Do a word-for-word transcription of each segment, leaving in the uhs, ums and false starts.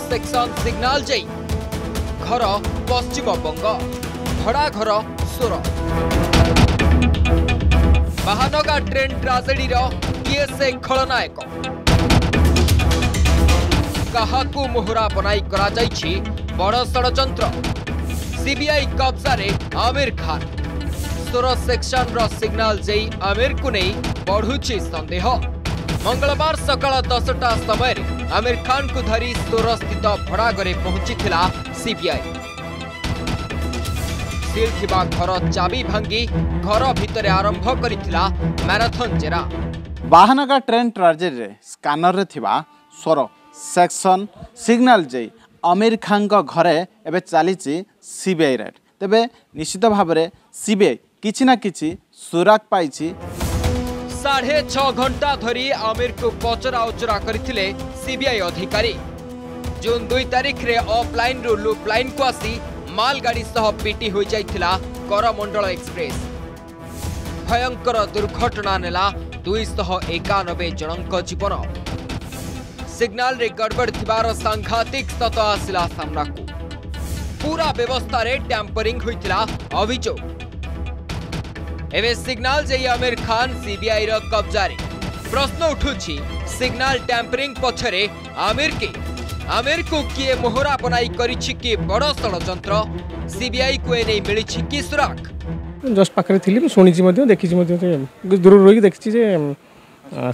Section signal जाई घर पश्चिम बंग भड़ा घर सोर बाहनगा ट्रेन ट्राजेडी किए से खलनायक कहा मोहरा बनाई करा जाई बड़ षड्यंत्र सीबीआई कब्जा रे अमीर खान सोर सेक्शन रो सिग्नल जाई अमीर को नहीं बढ़ुची संदेह। मंगलवार सकाल दसटा समय आमिर खान को धरी सोर स्थित भड़ाघरे पहुंची सीबीआई सील थिबा घर चाबी भांगी घर भितर आरंभ करिथिला मैराथन जेरा। बाहनगा ट्रेन ट्राजेडी स्कानर रे थिबा सोर सेक्शन सिग्नल जे अमीर खान घरे एबे चली सीबीआई रेड तेबे निश्चित भाव में सीबीआई किछि ना किछि सुराग पाई। साढ़े छः घंटा धरी आमिर को पचरा उचरा करथिले सीबीआई अधिकारी। जून दुई तारीख रे ऑफलाइन रु लूपलाइन को आसी मालगाड़ी सह पीटी हो जाइथिला करमंडल एक्सप्रेस। भयंकर दुर्घटना नेला दो सौ इक्यानवे जनक जीवन। सिग्नल रे गड़बड़ थिबार सांघातिक सत आसिला सामना को। पूरा व्यवस्था रे टैंपरिंग होइथिला अभियोग। एवे सिग्नल जे आमिर खान सीबीआई रो कब्जारे। प्रश्न उठुछि सिग्नल टैंपरिंग पछरे आमिर के आमिर को किए मोहरा बनाई करिछि कि बड़ षड्यंत्र सीबीआई को एने मिलिछि कि सुराग। जस्ट पाखरे थिली म सुनिछि मध्य देखिछि मध्य दूर रोई देखिछि जे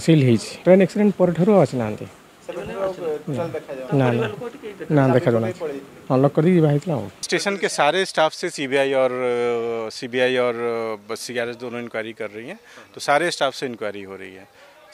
सील हेछि ट्रेन एक्सीडेंट पर ठरो आछनांती ना ना देखा जाना अनलॉक कर दी बाहर लाओ। स्टेशन के सारे स्टाफ से सीबीआई और सीबीआई और बस सीआरएस दोनों इंक्वायरी कर रही हैं तो सारे स्टाफ से इंक्वायरी हो रही है।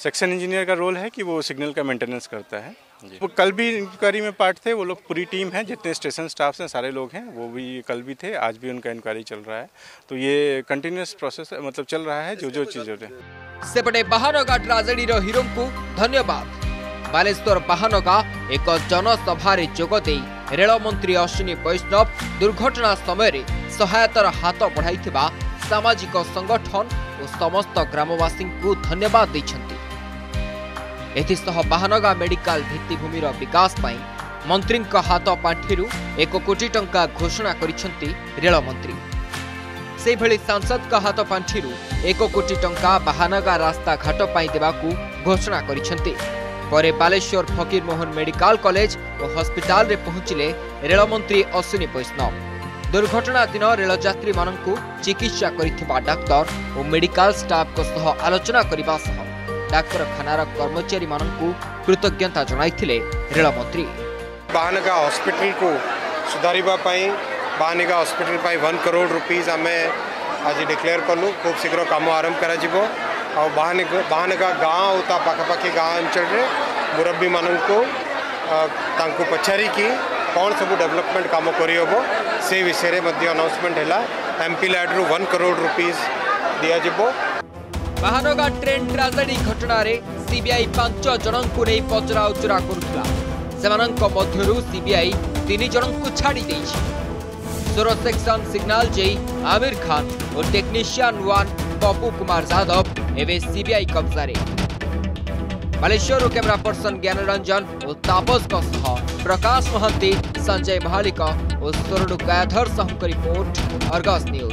सेक्शन इंजीनियर का रोल है कि वो सिग्नल का मेंटेनेंस करता है। वो कल भी इंक्वायरी में पार्ट थे। वो लोग पूरी टीम है जितने स्टेशन स्टाफ हैं सारे लोग हैं वो भी कल भी थे आज भी उनका इंक्वायरी चल रहा है। तो ये कंटिन्यूस प्रोसेस मतलब चल रहा है जो जो चीज़ होते हैं। से बड़े बाहनगा ट्रेजेडी रो हीरो को धन्यवाद। बालेश्वर बाहनगा एक जनसभा जोगदे रेल मंत्री अश्विनी वैष्णव दुर्घटना समय सहायतार हाथ बढ़ाई सामाजिक संगठन और समस्त ग्रामवासी को धन्यवाद देते। एथिसह बाहनगा मेडिकल भित्तिभूमि विकास पर मंत्री हाथ पांठि एक कोटी टंका घोषणा करिसेंती रेल मंत्री। से भली सांसद का हाथ पांठि एक कोटी टंका बाहनगा रास्ता घाट पर देवाकू घोषणा करिसेंती। परे बालेश्वर फकीर मोहन मेडिकल कॉलेज और हॉस्पिटल रे पहुंचले रेलमंत्री अश्विनी वैष्णव। दुर्घटना दिन रेल यात्री माननकु चिकित्सा करितबा डाक्टर और मेडिकल स्टाफ को सह आलोचना करिबा सह डाक्टरखानार कर्मचारी माननकु कृतज्ञता जणाइथिले रेलमंत्री। बाहनगा हॉस्पिटल को सुधारिबा पई बाहनगा हॉस्पिटल पई एक करोड़ रुपीस आमे आज डिक्लेयर करलु। खूब शीघ्र काम आरंभ करा जिवो और बाहनगा बाहनगा गाँव और पाखापाखी गाँव अंचल में मुरब्बी मानन को तांको पचारी की कौन सबू डेवलपमेंट काम करहब से विषय में अनाउंसमेंट है। एमपी लैड रु एक करोड़ रुपीस दिया जिवो। बाहनगा ट्रेन ट्राजेडी घटना रे सीबीआई पांच जन को नहीं पचरा उचरा करुला। सेमानंक मध्यरु सीबीआई तीन जन को छाड़ी देछि। सोर सेक्शन सिग्नल जे आमिर खान और टेक्नीशियन वन पप्पू कुमार यादव एवे सीबीआई कब्जा रे। बालेश्वर कैमरा पर्सन ज्ञान रंजन और तापस प्रकाश महंती संजय महाड़ और स्वरणु गायधर साहू की रिपोर्ट अर्गस न्यूज़।